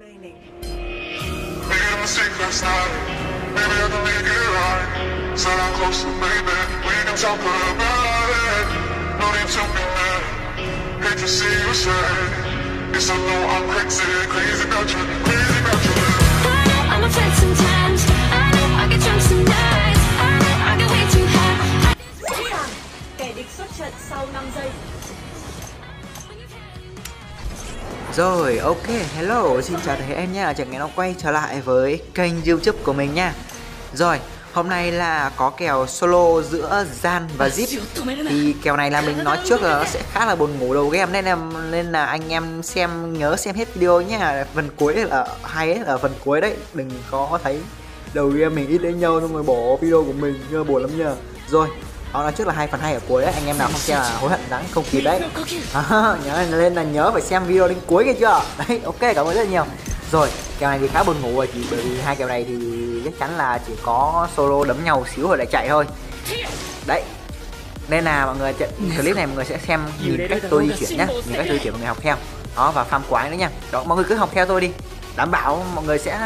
đây này. Kẻ địch xuất trận sau 5 giây. Rồi, ok, hello, xin chào thầy em nha, chẳng lẽ nó quay trở lại với kênh YouTube của mình nha. Rồi, hôm nay là có kèo solo giữa Gian và Zip. Thì kèo này là mình nói trước là nó sẽ khá là buồn ngủ đầu game, nên là anh em xem, nhớ xem hết video nha. Phần cuối là hay ở phần cuối đấy, đừng có thấy đầu game mình ít đánh nhau xong rồi bỏ video của mình, buồn lắm nha. Rồi, đó nói trước là hai phần hay ở cuối đấy, anh em nào không xem là hối hận đáng không kịp đấy. Nhớ lên là nhớ phải xem video đến cuối kia chưa đấy. Ok, cảm ơn rất nhiều. Rồi, kèo này thì khá buồn ngủ rồi chị, bởi vì hai kèo này thì chắc chắn là chỉ có solo đấm nhau xíu rồi lại chạy thôi đấy, nên là mọi người clip này mọi người sẽ xem nhìn cách tôi di chuyển nhá, nhìn cách tôi di chuyển mọi người học theo đó, và farm quái nữa nha. Đó, mọi người cứ học theo tôi đi, đảm bảo mọi người sẽ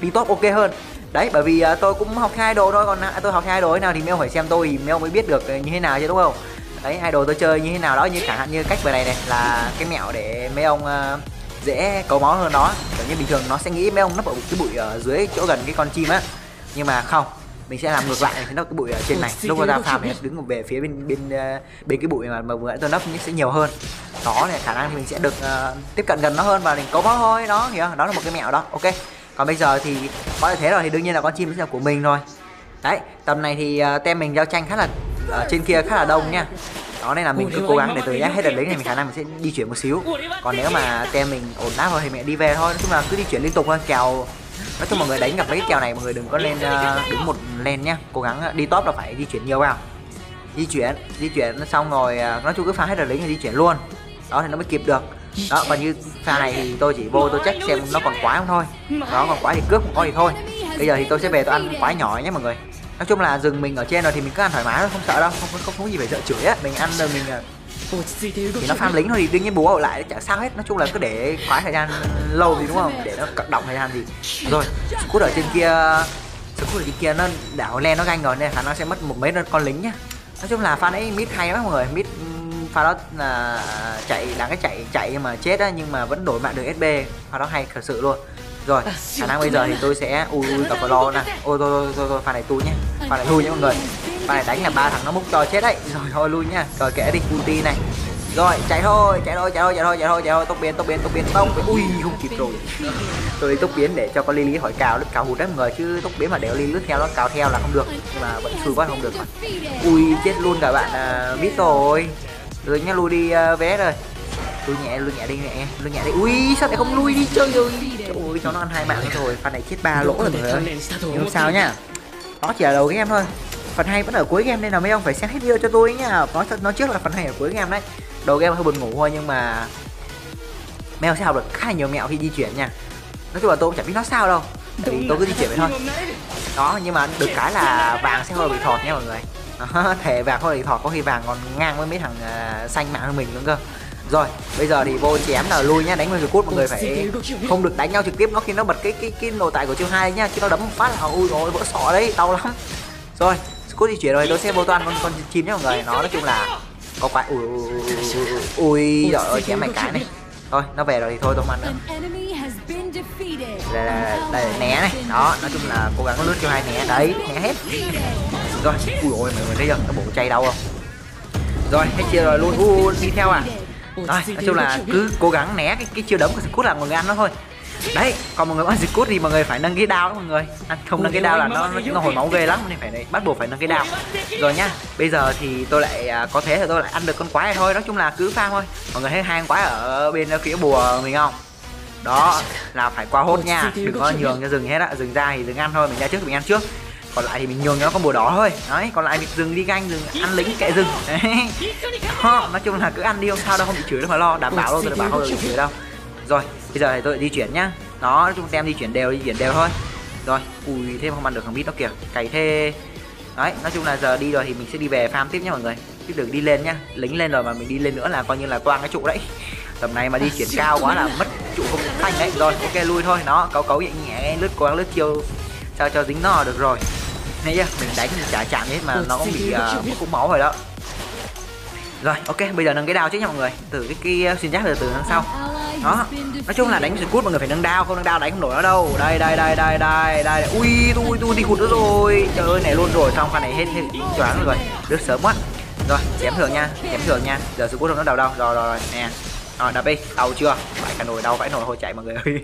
đi top ok hơn đấy, bởi vì tôi cũng học hai đồ thôi, còn tôi học hai đồ thế nào thì Mèo phải xem tôi thì Mèo mới biết được như thế nào chứ, đúng không đấy, hai đồ tôi chơi như thế nào đó, như chẳng hạn như cách về này này là cái mẹo để mấy ông dễ cấu máu hơn đó, kiểu như bình thường nó sẽ nghĩ mấy ông nấp ở cái bụi ở dưới chỗ gần cái con chim á, nhưng mà không, mình sẽ làm ngược lại này, nó cái bụi ở trên này lúc nó ra phàm này đứng về phía bên cái bụi mà vừa nãy tôi nấp sẽ nhiều hơn đó, này khả năng mình sẽ được tiếp cận gần nó hơn và mình cấu máu thôi đó, hiểu không? Đó là một cái mẹo đó. Ok, còn bây giờ thì có thể thế rồi thì đương nhiên là con chim sẽ là của mình rồi đấy. Tầm này thì tem mình giao tranh khá là ở trên kia khá là đông nha, đó nên là mình cứ cố gắng để từ nhá hết đợt lính này mình khả năng mình sẽ di chuyển một xíu, còn nếu mà tem mình ổn áp rồi thì mẹ đi về thôi. Nói chung là cứ di chuyển liên tục thôi. Kèo nói chung mọi người đánh gặp mấy cái kèo này mọi người đừng có lên đứng một lên nhá, cố gắng đi top là phải di chuyển nhiều vào, di chuyển xong rồi nói chung cứ phá hết đợt lính thì di chuyển luôn đó thì nó mới kịp được đó. Còn như pha này thì tôi chỉ vô tôi check xem nó còn quái không thôi đó, còn quái thì cướp, còn có thì thôi. Bây giờ thì tôi sẽ về tôi ăn quái nhỏ nhé mọi người. Nói chung là rừng mình ở trên rồi thì mình cứ ăn thoải mái thôi, không sợ đâu, không có gì phải sợ chửi á. Mình ăn rồi mình thì nó farm lính thôi thì đương nhiên bù hộ lại chả sao hết. Nói chung là cứ để quái thời gian lâu thì đúng không, để nó cộng động thời gian gì. Rồi cút ở trên kia, cút ở trên kia nó đảo len nó ganh rồi nên khả năng sẽ mất một mấy con lính nhá. Nói chung là pha ấy mid hay lắm mọi người, mid pha đó là chạy, đáng cái chạy mà chết á, nhưng mà vẫn đổi mạng được SB, pha đó hay thật sự luôn. Rồi khả năng bây giờ thì tôi sẽ ui gặp lo nè, ôi thôi pha này tôi nhé, pha này lui nhé mọi người, pha này đánh là ba thằng nó múc to chết đấy, rồi thôi lui nhá, rồi kệ đi ulti này, rồi chạy thôi, tốc biến, ui không kịp rồi, tôi đi tốc biến để cho con Lily hỏi cào hụt đấy mọi người, chứ tốc biến mà để Lily lướt theo nó cào theo là không được, nhưng mà vẫn chui quá không được mà. Ui chết luôn cả bạn biết rồi. Rồi nhá, lui đi vé rồi, lui nhẹ đi. Ui sao lại không lui đi chơi rồi, ui cháu nó ăn hai mạng rồi, phần này chết ba lỗ rồi mọi người ơi, nhưng không sao nhá, đó chỉ là đầu game thôi, phần hay vẫn ở cuối game nên là mấy ông phải xem hết video cho tôi nhá. Nói trước là phần hay ở cuối game đấy, đầu game hơi buồn ngủ thôi nhưng mà mấy ông sẽ học được khá là nhiều mẹo khi di chuyển nha. Nói chung là tôi cũng chẳng biết nó sao đâu, thì tôi cứ di chuyển vậy thôi đó, nhưng mà được cái là vàng sẽ hơi bị thọt nha mọi người. Thề vàng thôi thì thọt, có khi vàng còn ngang với mấy thằng xanh mạng hơn mình nữa cơ. Rồi bây giờ thì vô chém là lui nhá, đánh với cút mọi người phải không được đánh nhau trực tiếp nó khi nó bật cái nội tại của chiêu 2 nhá, chứ nó đấm một phát là ui rồi vỡ sọ đấy, đau lắm. Rồi cút di chuyển rồi tôi sẽ vô toàn con chim nhá mọi người, nó nói chung là có quái ui giỏi ơi, chém mày cái này thôi nó về rồi thì thôi tôi không ăn nữa. Đây né này đó, nói chung là cố gắng lướt chiêu 2 né đấy, né hết. Rồi ui ôi mày thấy rằng nó bổ chay đau không. Rồi hết chiều rồi luôn, đi theo à. Rồi nói chung là cứ cố gắng né cái chiêu đấm của Scoot là mọi người ăn nó thôi đấy. Còn mọi người ăn Scoot thì mọi người phải nâng cái đao đó mọi người, ăn không nâng cái đao là nó hồi máu ghê lắm nên phải bắt buộc phải nâng cái đao. Rồi nhá, bây giờ thì tôi lại có thế thì tôi lại ăn được con quái này thôi. Nói chung là cứ farm thôi mọi người, thấy hai con quái ở bên phía bùa mình không, đó là phải qua hốt nha, đừng có nhường cho rừng hết á, rừng ra thì rừng ăn thôi, mình ra trước mình ăn trước, còn lại thì mình nhường nó con bùa đỏ thôi đấy, còn lại thì dừng đi ganh, dừng ăn lính kệ rừng đấy. Nói chung là cứ ăn đi không sao đâu, không bị chửi đâu mà lo, đảm bảo luôn, tôi đảm bảo không bị chửi đâu. Rồi bây giờ thì tôi di chuyển nhá, nó nói chung xem di chuyển đều thôi. Rồi ui thêm không ăn được thằng bít nó kìa, cày thế đấy. Nói chung là giờ đi rồi thì mình sẽ đi về farm tiếp nhá mọi người, chứ đừng đi lên nhá, lính lên rồi mà mình đi lên nữa là coi như là toang cái trụ đấy. Tầm này mà di chuyển cao quá là mất trụ không thành đấy. Rồi ok lui thôi, nó cấu nhẹ nhẹ lướt qua lướt chiêu sao cho dính nó được rồi. Nãy giờ mình đánh mình chả chạm hết mà nó cũng bị cũng máu rồi đó. Rồi ok, bây giờ nâng cái đao chứ nha mọi người, từ cái xuyên giáp từ đằng sau đó. Nói chung là đánh Scout mọi người phải nâng đao, không nâng đao đánh không nổi nó đâu. Đây đây đây đây đây đây, ui tôi đi hụt nữa rồi, trời ơi này luôn rồi, xong pha này hết choáng rồi, được sớm quá. Rồi chém thường nha, chém thường nha, giờ Scout không nó đầu đâu. Rồi rồi nè, rồi đập đi, đầu chưa phải cả nồi, đau phải nồi hồi chạy mọi người ơi.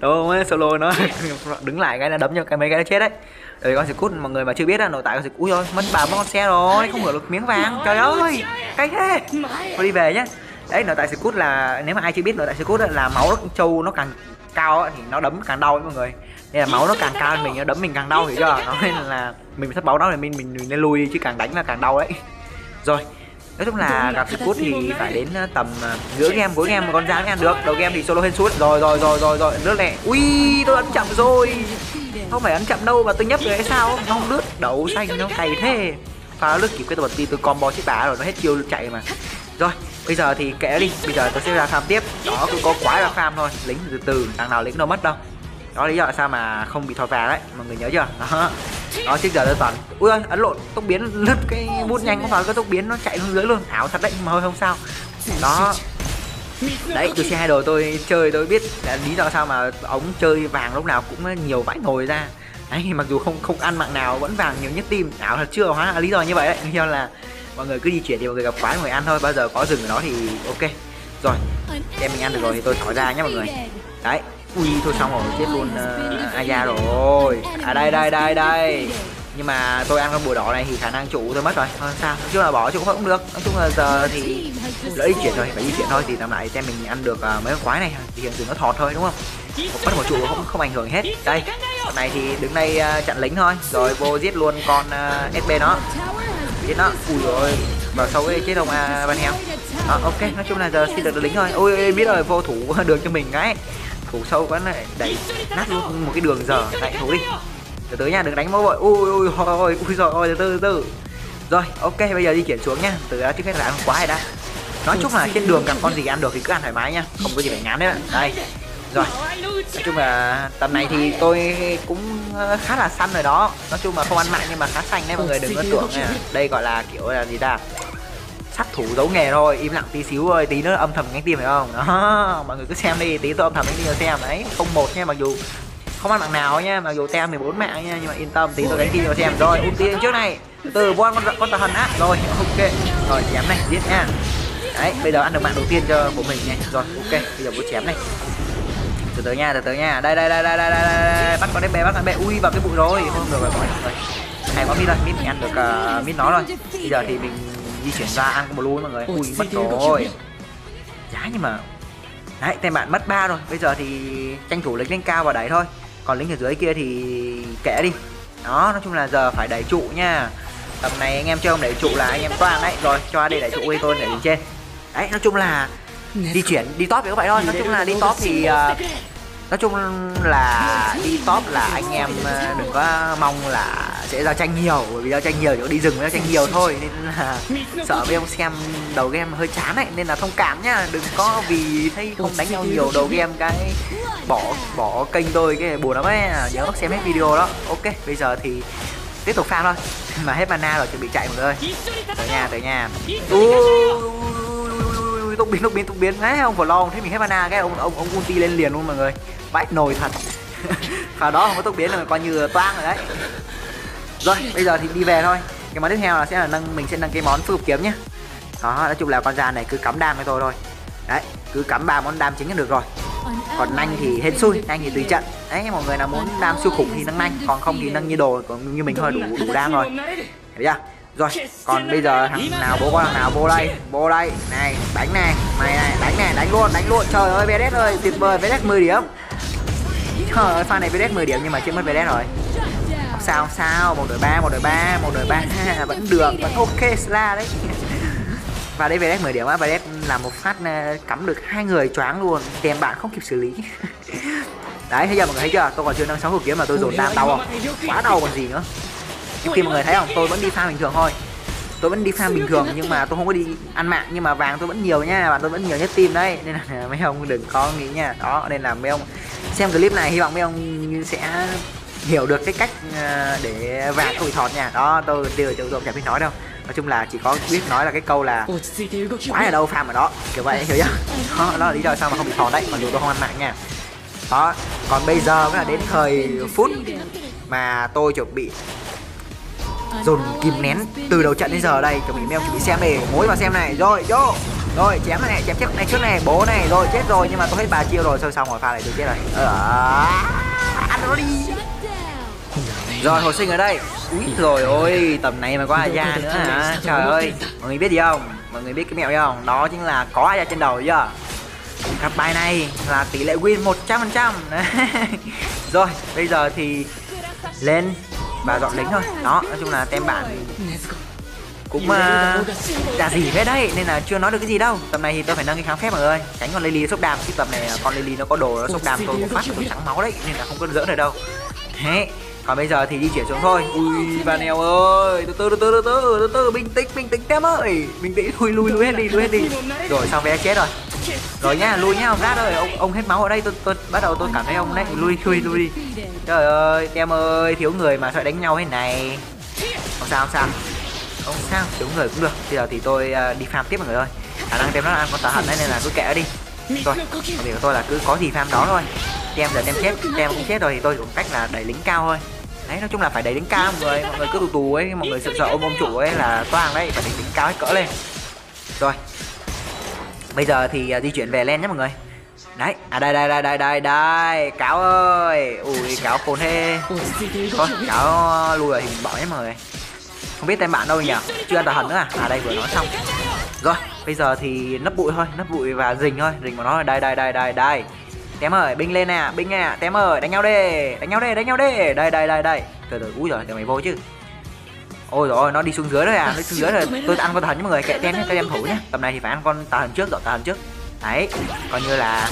Đúng không, solo nó đứng lại cái là đấm cho cái mấy cái nó chết đấy. Đời con Scout mọi người mà chưa biết là nội tại con Scout, ui rồi mất 3 con xe rồi, không ngửi được miếng vàng, trời ơi cái thế. Thôi đi về nhé. Đấy, nội tại Scout là nếu mà ai chưa biết nội tại Scout là máu nó trâu nó càng cao ấy, thì nó đấm càng đau ấy mọi người. Nên là máu nó càng cao mình nó đấm mình càng đau thì chưa, nó nên là mình thất báu nó thì mình nên lui chứ càng đánh là càng đau đấy. Rồi nói chung là gặp Scout thì phải đến tầm giữa game cuối game mà con dám ăn được, đầu game thì solo hết suốt. Rồi rồi rồi rồi rồi lướt nè, ui tôi ấn chậm rồi, không phải ấn chậm đâu mà tôi nhấp rồi hay sao, nó không lướt đậu xanh nó cày thế, pha lướt kịp cái tụi tôi combo chết bả rồi, nó hết chiêu chạy mà. Rồi bây giờ thì kệ đi, bây giờ tôi sẽ ra farm tiếp đó, cứ có quái là farm thôi, lính từ từ, đằng nào lính đâu mất đâu. Đó lý do tại sao mà không bị thò vàng đấy mọi người nhớ chưa đó. Đó trước giờ tôi toàn ui ơi ấn lộn tốc biến, lướt cái bút nhanh có vào cái tốc biến nó chạy xuống dưới luôn, ảo thật đấy mà thôi không sao. Đó đấy, từ xe hai đồ tôi chơi tôi biết là lý do sao mà ống chơi vàng lúc nào cũng nhiều vãi nồi ra đấy, mặc dù không ăn mạng nào vẫn vàng nhiều nhất team, ảo thật chưa, hóa là lý do như vậy đấy. Nên là mọi người cứ di chuyển thì mọi người gặp quái mọi người ăn thôi, bao giờ có rừng ở đó thì ok. Rồi em mình ăn được rồi thì tôi thổi ra nhé mọi người. Đấy ui thôi xong rồi chết luôn Aya rồi à, đây đây đây đây, nhưng mà tôi ăn con bùa đỏ này thì khả năng trụ tôi mất rồi, không sao, nói chung là bỏ trụ cũng được. Nói chung là giờ thì đã di chuyển rồi phải di chuyển thôi, thì làm lại xem mình ăn được mấy con quái này thì hiện giờ nó thọt thôi đúng không, mất một trụ không ảnh hưởng hết. Đây con này thì đứng đây chặn lính thôi, rồi vô giết luôn con SB nó, giết nó, ui rồi vào sau cái chết đồng ban heo. Ok nói chung là giờ xin được lính thôi. Ôi biết rồi, vô thủ đường cho mình cái thủ sâu quá này, đẩy nát luôn một cái đường giờ lại thủ đi, từ từ nha đừng đánh mỗi bội. Ui rồi ôi từ từ rồi ok, bây giờ di chuyển xuống nha, từ đó trước hết là ăn quá rồi đã. Nói chung là trên đường càng con gì ăn được thì cứ ăn thoải mái nha, không có gì phải ngán đấy. Đây rồi nói chung là tầm này thì tôi cũng khá là săn rồi đó, nói chung mà không ăn mạng nhưng mà khá xanh đấy mọi người, đừng có tưởng nha. Đây gọi là kiểu là gì ta, sát thủ giấu nghề thôi, im lặng tí xíu ơi, tí nữa âm thầm cánh tim phải không đó, mọi người cứ xem đi, tí tôi âm thầm cánh tim xem đấy, 01 nha, mặc dù không ăn mạng nào nha, mặc dù tem 14 mạng nha, nhưng mà yên tâm tí tôi đánh tim vào xem. Rồi ulti trước này từ bon con tà thần á, rồi ok rồi chém này giết nha. Đấy bây giờ ăn được mạng đầu tiên cho của mình này rồi, ok bây giờ vô chém này, từ từ nha đây đây đây đây đây đây, bắt con bé ui vào cái bụi rồi, không được rồi mọi người, hay quá mít rồi, mít mình ăn được mít nó rồi. Bây giờ thì mình di chuyển ra ăn một lối mọi người, ui mất rồi giá, nhưng mà đấy tên bạn mất 3 rồi, bây giờ thì tranh thủ lính lên cao vào đẩy thôi, còn lính ở dưới kia thì kệ đi đó. Nói chung là giờ phải đẩy trụ nha, tầm này anh em chơi không đẩy trụ là anh em toàn đấy. Rồi cho AD đẩy trụ đi, tôi đẩy lên trên đấy. Nói chung là di chuyển đi top thì các bạn thôi, nói chung là đi top thì anh em đừng có mong là sẽ giao tranh nhiều, bởi vì giao tranh nhiều thì đi rừng giao tranh nhiều thôi, nên là sợ với ông xem đầu game hơi chán ấy, nên là thông cảm nhá, đừng có vì thấy không đánh nhau nhiều đầu game cái bỏ kênh tôi cái buồn lắm ấy, nhớ xem hết video đó. Ok bây giờ thì tiếp tục farm thôi, mà hết mana rồi chuẩn bị chạy mọi người, tới nhà tốc biến đấy, ông vào lo thấy mình hết mana cái ông ulti lên liền luôn mọi người, vãi nồi thật. Vào đó không có tốc biến là coi như toang rồi đấy. Rồi bây giờ thì đi về thôi, cái món tiếp theo là mình sẽ nâng cái món phù kiếm nhé. Đó nói chung là con già này cứ cắm đam với tôi thôi đấy, cứ cắm 3 món đam chính là được rồi, còn nanh thì hết xui, nanh thì tùy trận đấy, mọi người nào muốn đam siêu khủng thì nâng nanh, còn không thì nâng như đồ còn như mình thôi, đủ đam rồi thấy chưa. Rồi còn bây giờ thằng nào bố con thằng nào vô đây này, đánh này mày này, đánh luôn trời ơi Vedet ơi, tuyệt vời Vedet 10 điểm, trời ơi pha này Vedet 10 điểm nhưng mà chưa mất Vedet rồi, không sao một đội ba vẫn được, vẫn ok sla đấy. Và đây Vedet 10 điểm á, Vedet là một phát cắm được 2 người choáng luôn, tem bạn không kịp xử lý. Đấy bây giờ mọi người thấy chưa, tôi còn chưa nâng 6 hộp kiếm mà tôi dồn đam đau không, quá đau còn gì nữa. Khi mọi người thấy không, tôi vẫn đi farm bình thường thôi, Tôi vẫn đi farm bình thường nhưng mà tôi không có đi ăn mạng, nhưng mà vàng tôi vẫn nhiều nha, và tôi vẫn nhiều nhất team đấy. Nên là mấy ông đừng có nghĩ nha. Đó, nên là mấy ông xem clip này hy vọng mấy ông sẽ hiểu được cái cách để vàng không bị thọt nha. Đó, tôi từ chỗ tôi chẳng biết nói đâu. Nói chung là chỉ có biết nói là cái câu là quái ở đâu farm ở đó, kiểu vậy, hiểu chưa? Đó, đó là lý do sao mà không bị thọt đấy, mặc dù tôi không ăn mạng nha. Đó, còn bây giờ mới là đến thời phút mà tôi chuẩn bị dồn kìm nén từ đầu trận đến giờ đây. Chuẩn bị mèo, chuẩn bị xem này, mối vào xem này, rồi vô, rồi chém này, chém trước này, trước này, bố này, rồi chết rồi, nhưng mà tôi hết 3 chiêu rồi, xong rồi pha này tôi chết rồi. Ăn nó đi. Rồi hồi sinh ở đây. Úi rồi ôi, tầm này mà có Aya nữa hả? Trời ơi, mọi người biết gì không? Mọi người biết cái mẹo gì không? Đó chính là có Aya trên đầu chưa? Cặp bài này là tỷ lệ win 100%. Rồi bây giờ thì lên và dọn lính thôi. Đó, nói chung là tem bản cũng đã gì hết đấy, nên là chưa nói được cái gì đâu. Tầm này thì tôi phải nâng cái kháng phép mọi người, tránh con Lily sốc đàm, chứ tầm này con Lily nó có đồ nó sốc đàm tôi một phát tôi trắng máu đấy, nên là không có giỡn được đâu. Thế còn bây giờ thì di chuyển xuống thôi. Ui Vanel ơi, từ từ, bình tĩnh tem ơi, bình tĩnh, lui hết đi, rồi xong vé chết rồi. Rồi nha, lui nhá, ông Rát ơi, ông hết máu ở đây, tôi bắt đầu tôi cảm thấy ông đấy, lui đi. Trời ơi, em ơi, thiếu người mà sợ đánh nhau thế này. Không sao, thiếu người cũng được. Bây giờ thì tôi đi farm tiếp mọi người ơi. Khả năng tem nó ăn con tà hận đấy nên là cứ kệ đi. Rồi, việc của tôi là cứ có gì farm đó thôi. Tem giờ tem chết, tem cũng chết rồi thì tôi dùng cách là đẩy lính cao thôi. Đấy, nói chung là phải đẩy lính cao mọi người cứ tù ấy, mọi người sợ ôm chủ ấy là toang đấy, phải đẩy lính cao hết cỡ lên. Rồi. Bây giờ thì di chuyển về lên nhé mọi người. Đấy, à đây, cáo ơi. Ui, cáo khốn thế. Thôi, cáo lùi rồi thì mình bỏ nhé mọi người. Không biết tên bạn đâu nhỉ? Chưa ăn tà hận nữa à? À đây vừa nói xong. Rồi, bây giờ thì nấp bụi thôi, nấp bụi và rình thôi, rình của nó là đây. Tém ơi, binh lên nè, à, binh nè, à. Tém ơi, đánh nhau đi. Đây. Từ úi giời, tụi mày vô chứ. Ôi rồi nó đi xuống dưới đấy à, nó xuống dưới rồi, tôi ăn con tà hận mọi người, kệ tem nhé, tem thủ nhé. Tầm này thì phải ăn con tà hận trước, dọn tà hận trước. Đấy, coi như là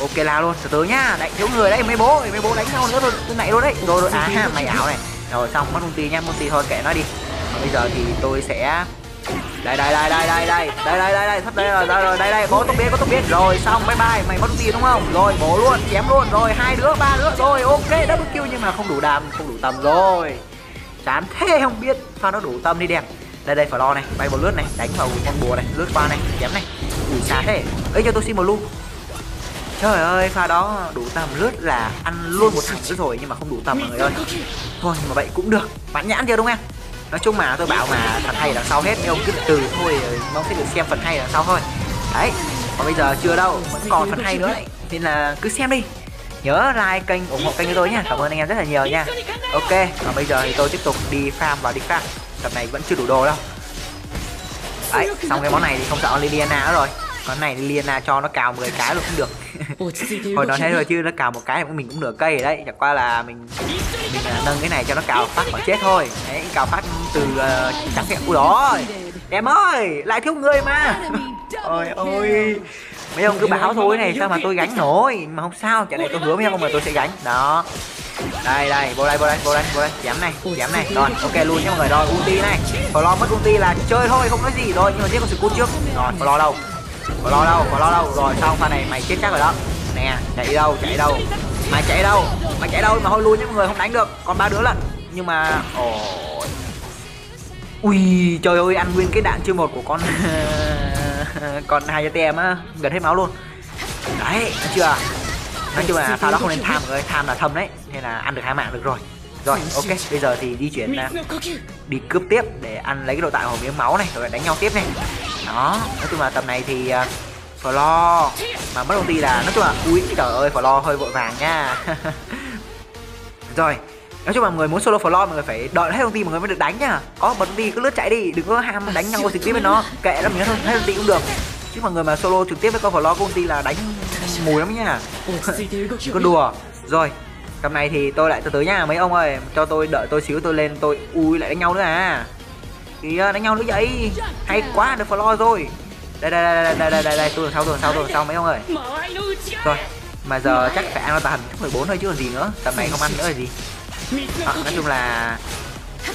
ok la luôn, từ từ nhá, đánh thiếu người đấy, mấy bố đánh nhau nữa rồi, tôi nãy luôn đấy. Rồi á ha, mày ảo này. Rồi xong mất công ty nhá, công ty thôi kệ nó đi. Và bây giờ thì tôi sẽ đây, sắp đây rồi, đây, bố tôi biết, rồi xong bye bye, mày mất công ty đúng không? Rồi bố luôn, chém luôn, rồi 2 đứa, 3 đứa, rồi ok double kill nhưng mà không đủ đam, không đủ tầm rồi. Chán thế không biết, sao nó đủ tâm đi đẹp. Đây Flo này, bay một lướt này, đánh vào con bùa này, lướt qua này, chém này. Ủi xa thế. Ấy cho tôi xin blue. Trời ơi, pha đó đủ tầm lướt là ăn luôn một thằng nữa rồi nhưng mà không đủ tầm mọi người ơi. Thôi mà vậy cũng được. Bạn nhãn chưa đúng em? Nói chung mà tôi bảo mà thằng hay đằng sau hết, mấy ông cứ từ thôi, mong sẽ được xem phần hay đằng sau thôi. Đấy. Còn bây giờ chưa đâu, vẫn còn phần hay nữa đấy. Nên là cứ xem đi. Nhớ like kênh, ủng hộ kênh của tôi nha. Cảm ơn anh em rất là nhiều nha. Ok, và bây giờ thì tôi tiếp tục đi farm và đi farm. Tập này vẫn chưa đủ đồ đâu. Đấy, xong cái món này thì không sợ Liliana nữa rồi. Con này Liliana cho nó cào 10 cái luôn cũng được. Hồi nó thế rồi chứ nó cào một cái mình cũng nửa cây đấy. Chẳng qua là mình nâng cái này cho nó cào phát mà chết thôi. Đấy, cào phát từ trắng kẹo. Ui đó, em ơi, lại thiếu người mà. Ôi ôi, mấy ông cứ báo thôi này sao mà tôi gánh nổi. Mà không sao, chả này tôi hứa với em mà tôi sẽ gánh. Đó. Đây, vô đây, chém này, rồi, ok luôn nha mọi người, rồi, ulti này, Flo mất ulti là chơi thôi, không nói gì, rồi, nhưng mà giết con sự cút trước, rồi, Flo đâu, rồi, xong, pha này, mày chết chắc rồi đó, nè, chạy đâu, mà thôi, lui nha mọi người, không đánh được, còn 3 đứa lận, nhưng mà, ôi, ui, trời ơi, ăn nguyên cái đạn chưa một của con, còn 2 ATM á, gần hết máu luôn, đấy, thấy chưa? Nói chung là pha đó không nên tham rồi, tham là thâm đấy, nên là ăn được 2 mạng được rồi. Rồi ok, bây giờ thì di chuyển đi cướp tiếp để ăn lấy cái đồ tạo của miếng máu này, rồi đánh nhau tiếp này. Đó, nói chung là tầm này thì Flo mà mất công ty là nói chung là úi trời ơi, Flo hơi vội vàng nha. Rồi, nói chung là mọi người muốn solo Flo mọi người phải đợi hết công ty mọi người mới được đánh nhá. Có bật công ty cứ lướt chạy đi, đừng có ham đánh nhau trực tiếp với nó, kệ nó mình thôi, hết công ty cũng được. Chứ mọi người mà solo trực tiếp với con Flo của công ty là đánh mùi lắm nha. Có đùa. Rồi, cầm này thì tôi lại từ từ nha mấy ông ơi, cho tôi đợi tôi xíu tôi lên tôi ui lại đánh nhau nữa à. Kìa đánh nhau nữa vậy. Hay quá, được Flo rồi. Đây, tôi đằng sau mấy ông ơi. Rồi, mà giờ chắc phải ăn tà hẳn 14 thôi chứ còn gì nữa, tầm này không ăn nữa là gì. Nói chung là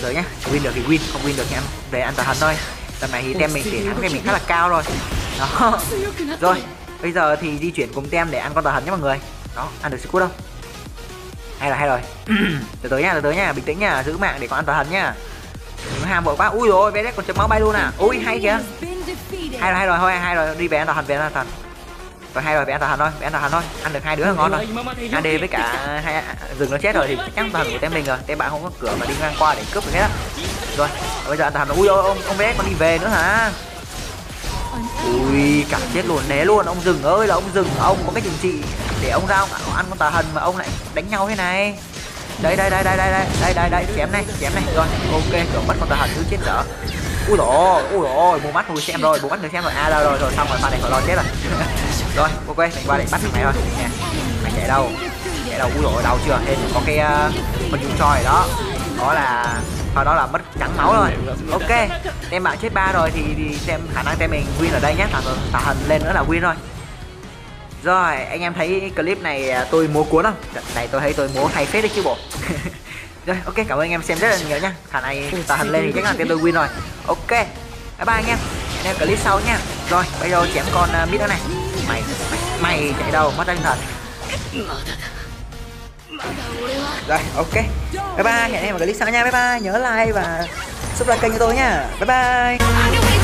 rồi nhá, win được thì win, không win được thì em về ăn tà hận thôi. Tầm này thì tem mình để thắng cái mình khá là cao rồi đó. Rồi bây giờ thì di chuyển cùng tem để ăn con tà hận nhé mọi người. Đó, ăn được Scout đâu, hay là hay rồi. Từ từ nhá, từ từ nhá, bình tĩnh nhá, giữ mạng để con ăn tà hận nhá, đừng ham vội quá. Ui rồi Vedek còn chấm máu bay luôn à. Ui hay kìa, hay rồi thôi, hay rồi, đi về ăn tà hận, về ăn tà hận. Rồi hay rồi, bé ăn tà hận thôi, bé ăn tà hận thôi, ăn được hai đứa là ngon rồi. AD với cả hai rừng nó chết rồi thì chắc tà hận của tem mình rồi, tem bạn không có cửa mà đi ngang qua để cướp được hết á. Rồi bây giờ ăn tà hận. Ui ông Vedek còn đi về nữa hả? Ui cảm chết luôn, né luôn. Ông rừng ơi là ông rừng, ông có cái trình trị để ông ra ông ăn con tà hận mà ông lại đánh nhau thế này. Đấy đây đây đây đây đây đây đây đây, chém này, chém này. Rồi ok, kiểu bắt con tà hận cứ chết dở. Ui rồi bù mắt hồi xem rồi, bù mắt người xem rồi. À rồi xong rồi, pha này khỏi lo chết rồi. Rồi ok, mình qua để bắt thằng này rồi nè. Mày chạy đâu, chạy đâu? Ui rồi đau chưa, hên có cái con dung choi đó, đó là sau đó là mất trắng máu rồi. Ok tem bạn chết 3 rồi thì xem khả năng tem mình win ở đây nhé. Tà hận lên nữa là win rồi. Rồi anh em thấy clip này tôi múa cuốn không? Trận này tôi thấy tôi múa hay phết đấy chứ bộ. Rồi ok, cảm ơn anh em xem rất là nhiều nhá. Khả này tà hận lên thì chắc là tên tôi win rồi. Ok bye bye anh em, hẹn em clip sau nhá. Rồi bây giờ chém con mít nữa này. Mày chạy đâu, mất anh thật. Rồi ok bye bye, hẹn em vào clip sau nha. Bye bye, nhớ like và subscribe kênh của tôi nha. Bye bye.